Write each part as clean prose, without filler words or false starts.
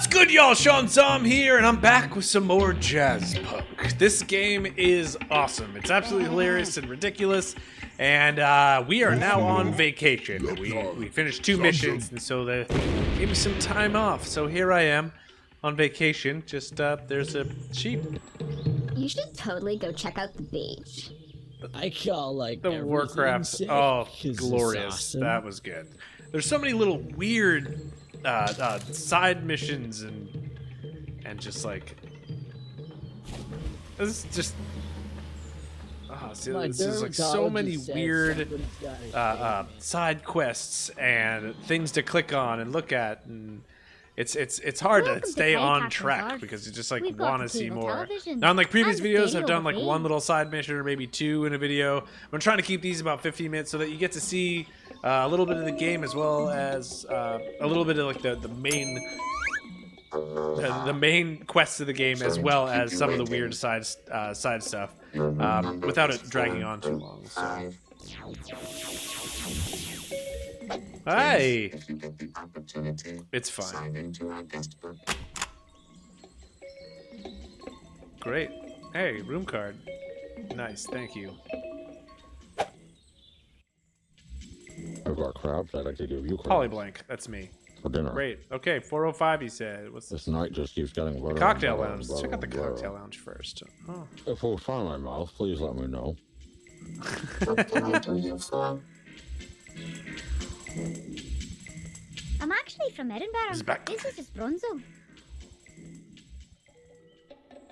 What's good, y'all? Sean Som here, and I'm back with some more Jazzpunk. This game is awesome. It's absolutely hilarious and ridiculous, and we are now on vacation. We finished two missions, and so they gave me some time off. So here I am on vacation. Just, there's a sheep. You should totally go check out the beach. I call, like, the Warcraft. Oh, glorious. Awesome. That was good. There's so many little weird side missions and just like this is just see, this is like so many weird side quests and things to click on and look at, and it's hard to stay on track because you just like want to see more. Now, unlike previous videos, I've done like one little side mission or maybe two in a video. I'm trying to keep these about 15 minutes so that you get to see a little bit of the game, as well as a little bit of like the main quests of the game, as well as some of the weird side stuff, without it dragging on too long. So. Hi. It's fine. Great. Hey, room card. Nice. Thank you. Warcraft, I'd like to give you Polyblank, that's me. For dinner. Great. Okay, 405 he said. What's this night just keeps getting better. Cocktail lounge. Let's check out the cocktail lounge first. Oh. If we find my mouth, please let me know. I'm actually from Edinburgh. This is just Bronzo.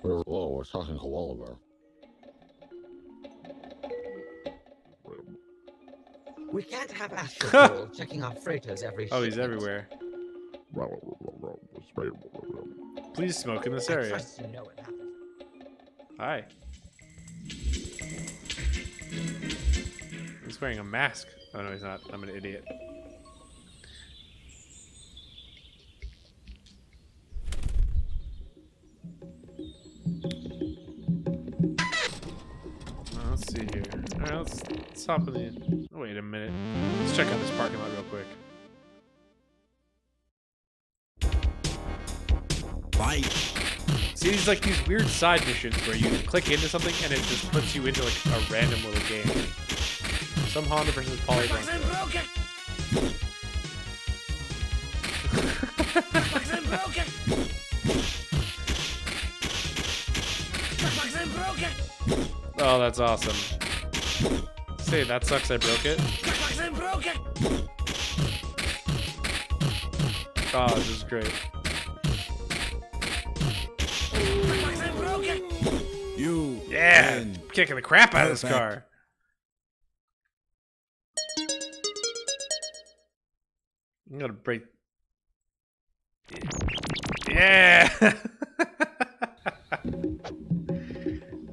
Whoa, we're talking koala bear. We can't have Astro checking our freighters every shift. Oh, he's everywhere. Please smoke in this area. You know it happened. Hi. He's wearing a mask. Oh, no, he's not. I'm an idiot. Well, let's see here. All right, let's hop in the... Wait a minute. Let's check out this parking lot real quick. Bike. See, these like these weird side missions where you click into something and it just puts you into like a random little game. Some Honda versus Polygon. Oh, that's awesome. Hey, that sucks, I broke it. Oh, this is great. You yeah, kicking the crap out of this car. I'm gonna break. Yeah.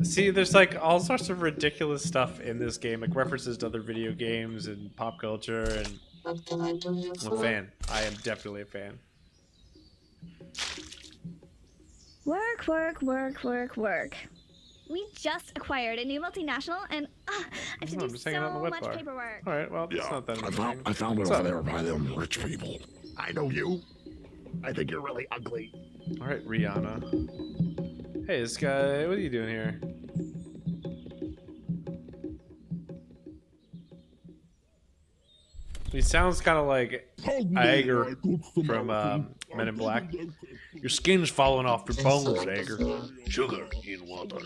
See, there's like all sorts of ridiculous stuff in this game, like references to other video games and pop culture, and I'm a fan. I am definitely a fan. Work, work, work, work, work. We just acquired a new multinational, and I have to do so much paperwork. All right, well, yeah, it's not that much. I found it over there by them rich people. I know you. I think you're really ugly. All right, Rihanna. Hey, this guy, what are you doing here? He sounds kind of like Ayger from Men in Black. Your skin's falling off your bones, Ayger. Sugar in water.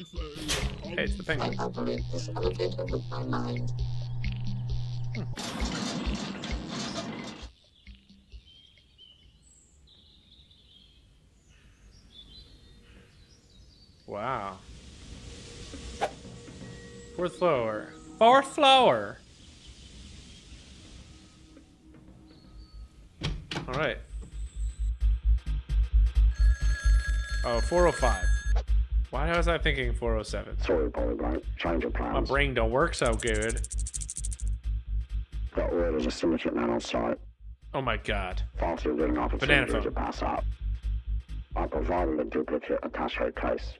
Hey, it's the penguin. Wow. Fourth floor. Fourth floor! Alright. Oh, 405. Why was I thinking 407? Sorry, Polygon. Change your plans. My brain don't work so good. Got rid of a syndicate man on site. Oh my god. Fancy reading opportunity to pass up. I provided a duplicate attaché case.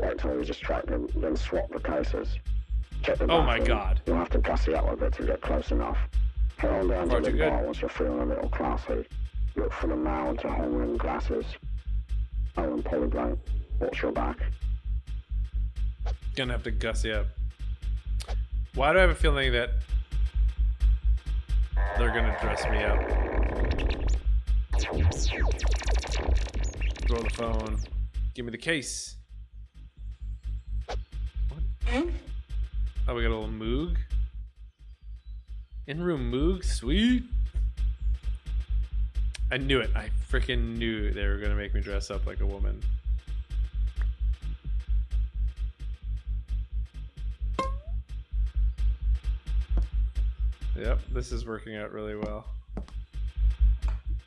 Wait until you distract them, then swap the cases. Check the bathroom. Oh my god. You'll have to gussy out a bit to get close enough. Head on down to the bar once you're feeling a little classy. Look for the mouths to home rim glasses. I am Polyblank. Watch your back. Gonna have to gussy up. Why do I have a feeling that they're gonna dress me up? Throw the phone. Give me the case. What? Oh, we got a little Moog. In-room Moog, sweet. I knew it. I freaking knew they were gonna make me dress up like a woman. Yep, this is working out really well.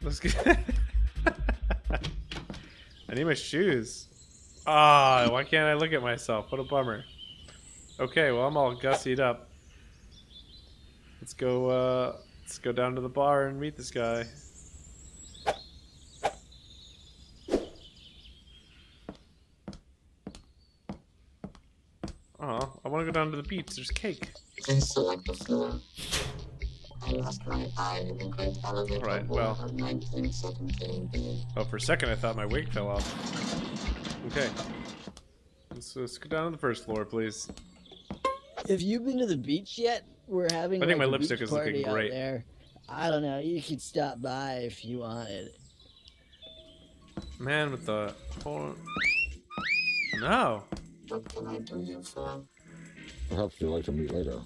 Let's get. I need my shoes. Ah, why can't I look at myself? What a bummer. Okay, well I'm all gussied up. Let's go down to the bar and meet this guy. Oh, I want to go down to the beach. There's cake. Alright, well. Oh, for a second I thought my wig fell off. Okay. Let's go down to the first floor, please. Have you been to the beach yet? We're having I think my lipstick is looking great. There. I don't know. You could stop by if you wanted. Man with the... No. What can I do you for? Perhaps you'd like to meet later.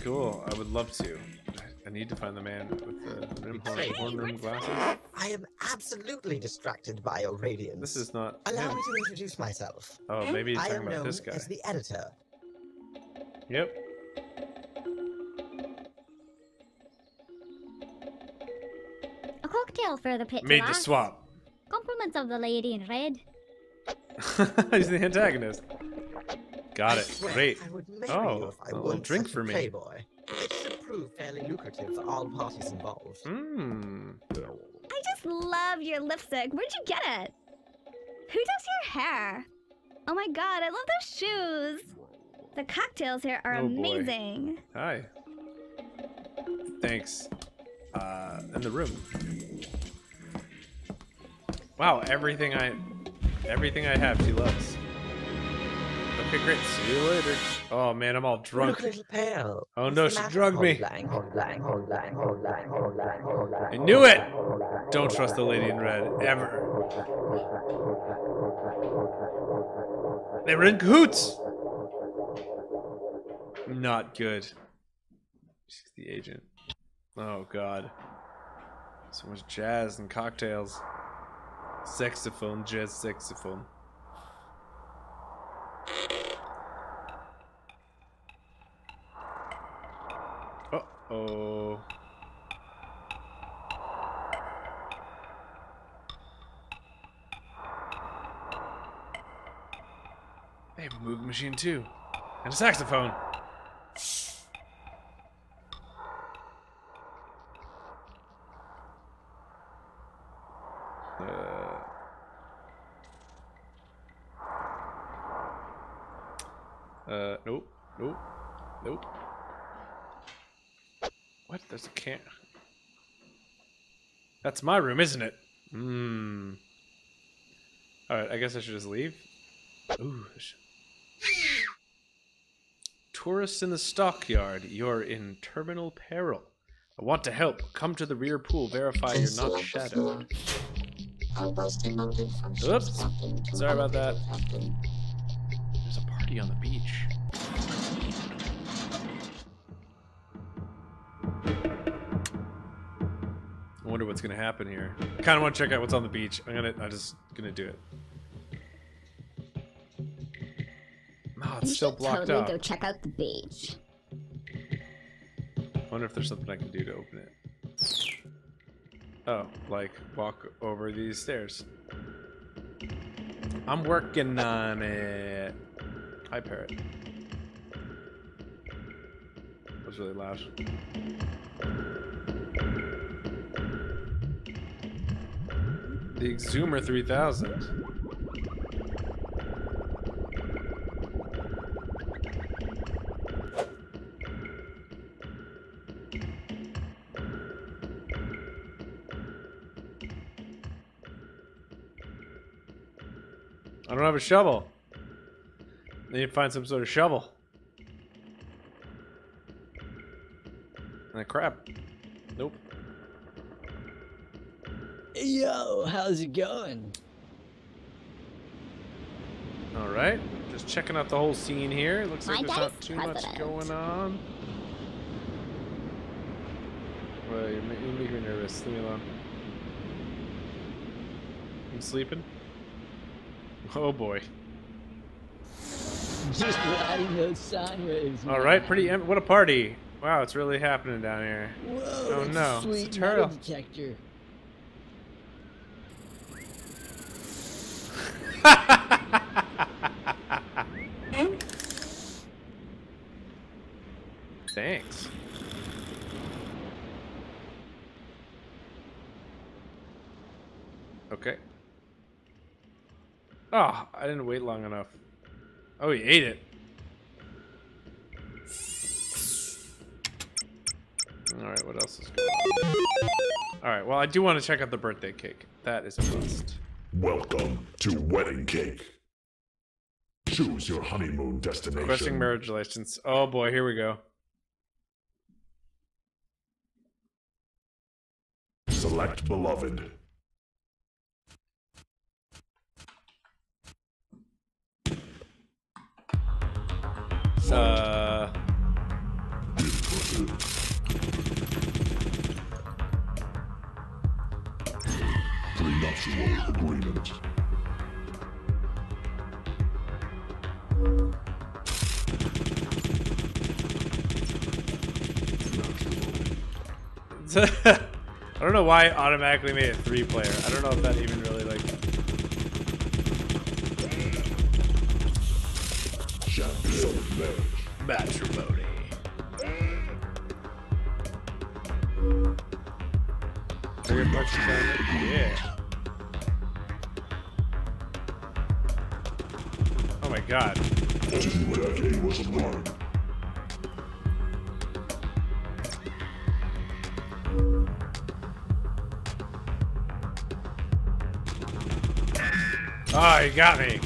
Cool. I would love to. I need to find the man with the horn rim glasses. I am absolutely distracted by your radiance. This is not. Allow me to introduce myself. Oh, maybe he's talking about this guy. I am known as the editor. Yep. A cocktail for the pit. Made the swap. Compliments of the lady in red. He's the antagonist. Got it. Great. Oh, a little drink for me. It's to prove fairly lucrative for all parties involved. Mmm. I just love your lipstick. Where'd you get it? Who does your hair? Oh my god, I love those shoes. The cocktails here are amazing. Boy. Hi. Thanks. In the room. Wow, everything I have, she loves. Okay, great. See you later. Oh man, I'm all drunk. Look a little pale. Oh no, she drugged me. I knew it. Don't trust the lady in red ever. They were in cahoots. Not good. She's the agent. Oh god. So much jazz and cocktails. Saxophone, jazz saxophone. Uh-oh. They have a Moog machine too. And a saxophone. Nope, nope, nope. What? There's a can. That's my room, isn't it? Mmm. Alright, I guess I should just leave. Ooh. Tourists in the stockyard, you're in terminal peril. I want to help. Come to the rear pool. Verify you're not shadowed. Oops. Sorry about that. There's a party on the beach. I wonder what's gonna happen here. I kind of want to check out what's on the beach. I'm just gonna do it. Oh, it's still blocked up. Go check out the beach. I wonder if there's something I can do to open it. Oh, like walk over these stairs. I'm working on it. Hi, parrot. That was really loud. The Exumer 3000. I don't have a shovel. I need to find some sort of shovel. Ah, crap. Nope. Yo, how's it going? All right, just checking out the whole scene here. It looks like there's not too much going on. Well, you're making me nervous. Leave me alone. I'm sleeping. Oh boy. Just riding those sine waves. All right, pretty. What a party! Wow, it's really happening down here. Whoa, oh no, it's a turtle detector. Thanks. Okay. Oh, I didn't wait long enough. Oh, he ate it. All right, what else is good? All right, well, I do want to check out the birthday cake. That is a must. Welcome to Wedding Cake. Choose your honeymoon destination. Requesting marriage license. Oh boy, here we go. Select beloved. Prenuptial agreement. I don't know why I automatically made it 3-player. I don't know if that even really like. Matrimony. Yeah. Oh my god. Oh, you got me.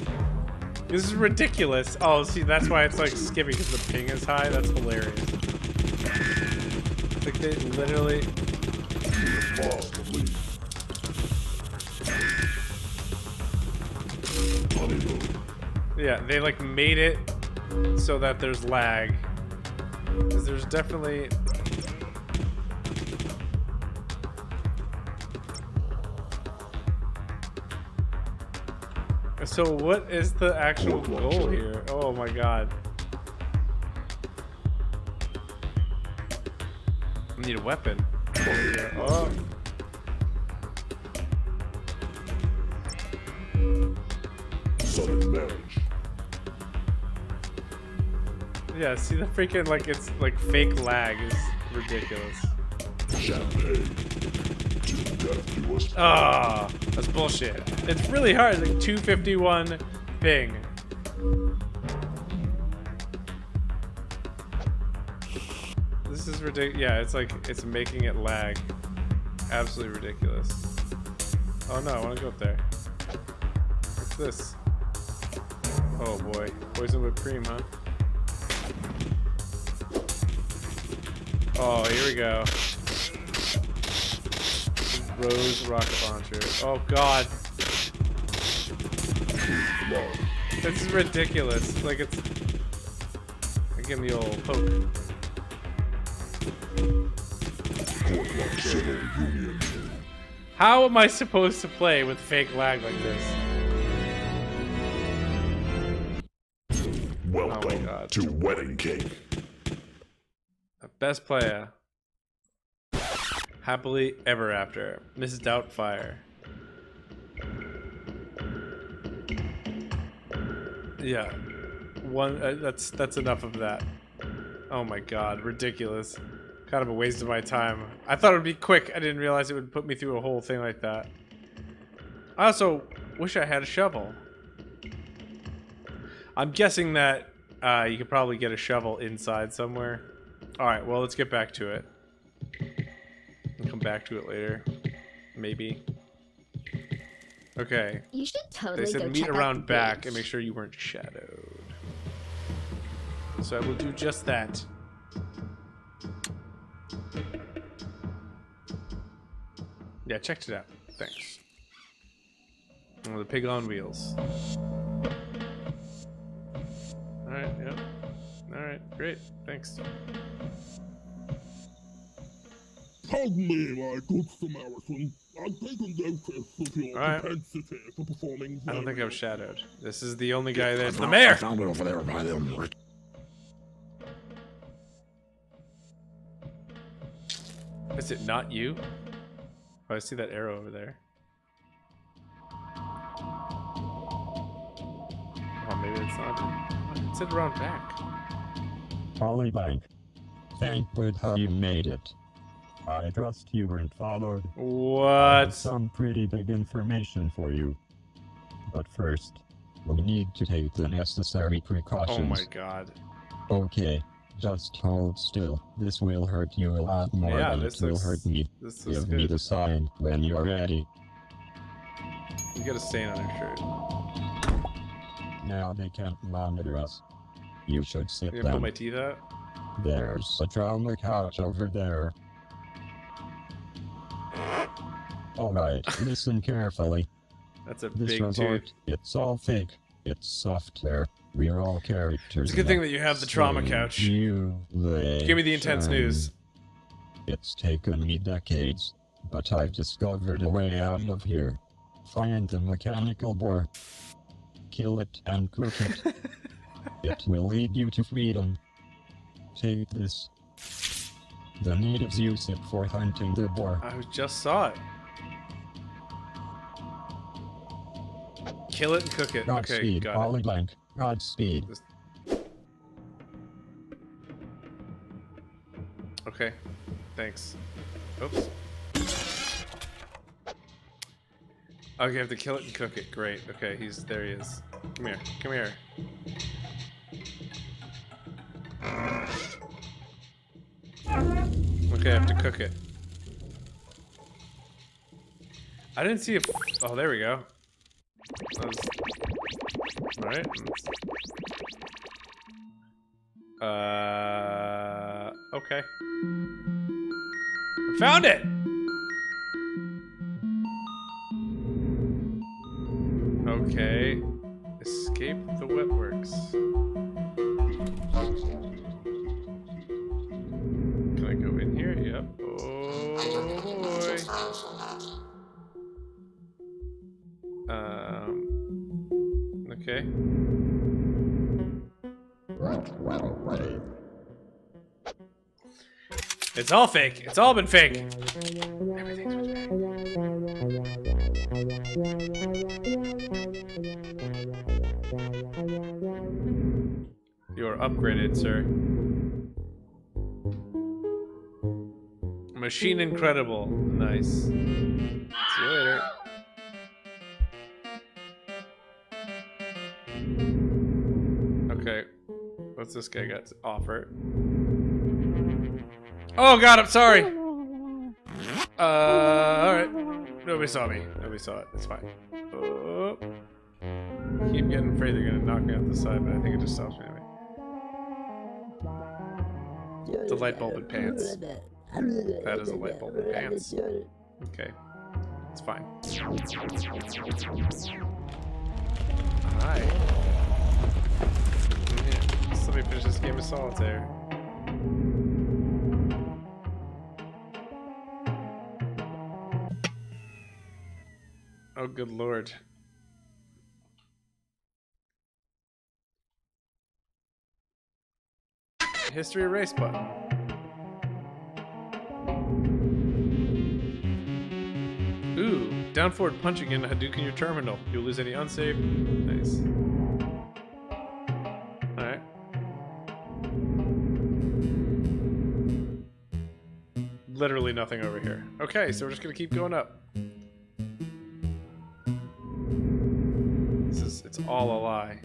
This is ridiculous. Oh, see, that's why it's like skipping because the ping is high. That's hilarious. Like they literally. Yeah, they like made it so that there's lag. Because there's definitely. So what is the actual goal here? Oh my god. I need a weapon. Oh. Sudden marriage. Yeah, see the freaking like it's like fake lag is ridiculous. Ah, oh, that's bullshit. It's really hard. It's like 251 ping. This is ridiculous. Yeah, it's like it's making it lag. Absolutely ridiculous. Oh no, I want to go up there. What's this? Oh boy, poison whipped cream, huh? Oh, here we go. Rose rocket launcher. Oh god. This is ridiculous. Like it's again the old poke. How am I supposed to play with fake lag like this? Welcome to Wedding Cake. The best player. Happily ever after. Mrs. Doubtfire. Yeah. One that's enough of that. Oh my god, ridiculous. Kind of a waste of my time. I thought it would be quick. I didn't realize it would put me through a whole thing like that. I also wish I had a shovel. I'm guessing that you could probably get a shovel inside somewhere. All right, well, let's get back to it. Come back to it later, maybe. Okay. You should totally go check out the bridge. They said meet around back and make sure you weren't shadowed. So I will do just that. Yeah, checked it out. Thanks. Oh, the pig on wheels. Alright, yep. Alright, great. Thanks. Pardon me, my good Samaritan. I'm taking notice of your propensity for performing. I don't think I was shadowed. This is the only guy there. The mayor! I found it over there by them. Is it not you? Oh, I see that arrow over there. Oh, maybe it's not. It's it around back. Polyblank. Thank Buddha you made it. I trust you weren't followed. What? I have some pretty big information for you. But first, we'll need to take the necessary precautions. Oh my god. Okay, just hold still. This will hurt you a lot more than it will hurt me. This is good. Give me the sign when you're ready. You got a stain on your shirt. Now they can't monitor us. You should sit down. Can I put my teeth out? There's a trauma couch over there. Alright, listen carefully. That's a big resort, it's all fake. It's software. We are all characters. It's a good thing that you have the trauma couch. Give me the intense news. It's taken me decades, but I've discovered a way out of here. Find the mechanical boar. Kill it and cook it. It will lead you to freedom. Take this. The natives use it for hunting the boar. I just saw it. Kill it and cook it. Okay, got it. Godspeed. Okay, thanks. Oops. Okay, I have to kill it and cook it. Great. Okay, he's there. He is. Come here. Come here. Okay, I have to cook it. I didn't see a. Oh, there we go. Alright. Okay. I found it! Okay. Escape the wetworks. Can I go in here? Yep. Oh boy. Okay. It's all fake. It's all been fake. Everything's been fake. You are upgraded, sir. Machine incredible. Nice. See you later. What's this guy got to offer? Oh god, I'm sorry! Alright. Nobody saw me. Nobody saw it. It's fine. Oh. I keep getting afraid they're gonna knock me off the side, but I think it just stops me anyway. It's a light bulb in pants. That is a light bulb in pants. Okay. It's fine. Alright. Let me finish this game of solitaire. Oh, good lord. History erase button. Ooh, down forward punch again to Hadouken your terminal. You'll lose any unsaved. Nice. Literally nothing over here. Okay, so we're just gonna keep going up. This is—it's all a lie.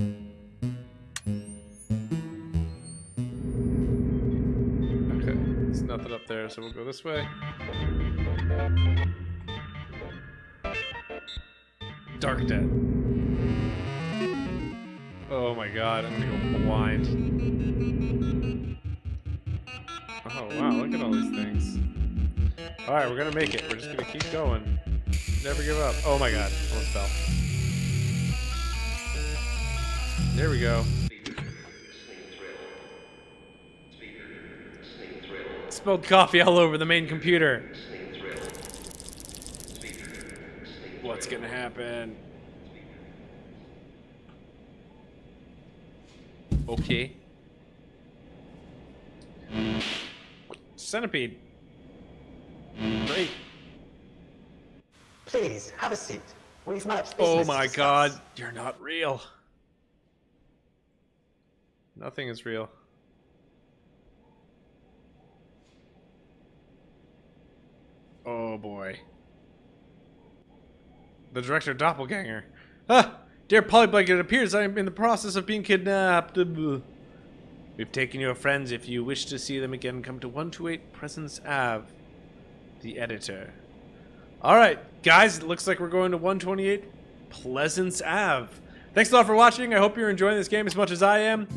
Okay, there's nothing up there, so we'll go this way. Dark Death. Oh my god, I'm gonna go blind. Oh wow, look at all these things. Alright, we're gonna make it. We're just gonna keep going. Never give up. Oh my god, almost fell. There we go. Spilled coffee all over the main computer. What's gonna happen? Okay. Centipede. Great. Please have a seat. We've much business. Oh my god, you're not real. Nothing is real. Oh boy. The director doppelganger. Ah! Dear Polyblank, it appears I am in the process of being kidnapped. We've taken your friends. If you wish to see them again, come to 128 Presence Ave. The editor. Alright, guys, it looks like we're going to 128 Pleasance Ave. Thanks a lot for watching. I hope you're enjoying this game as much as I am.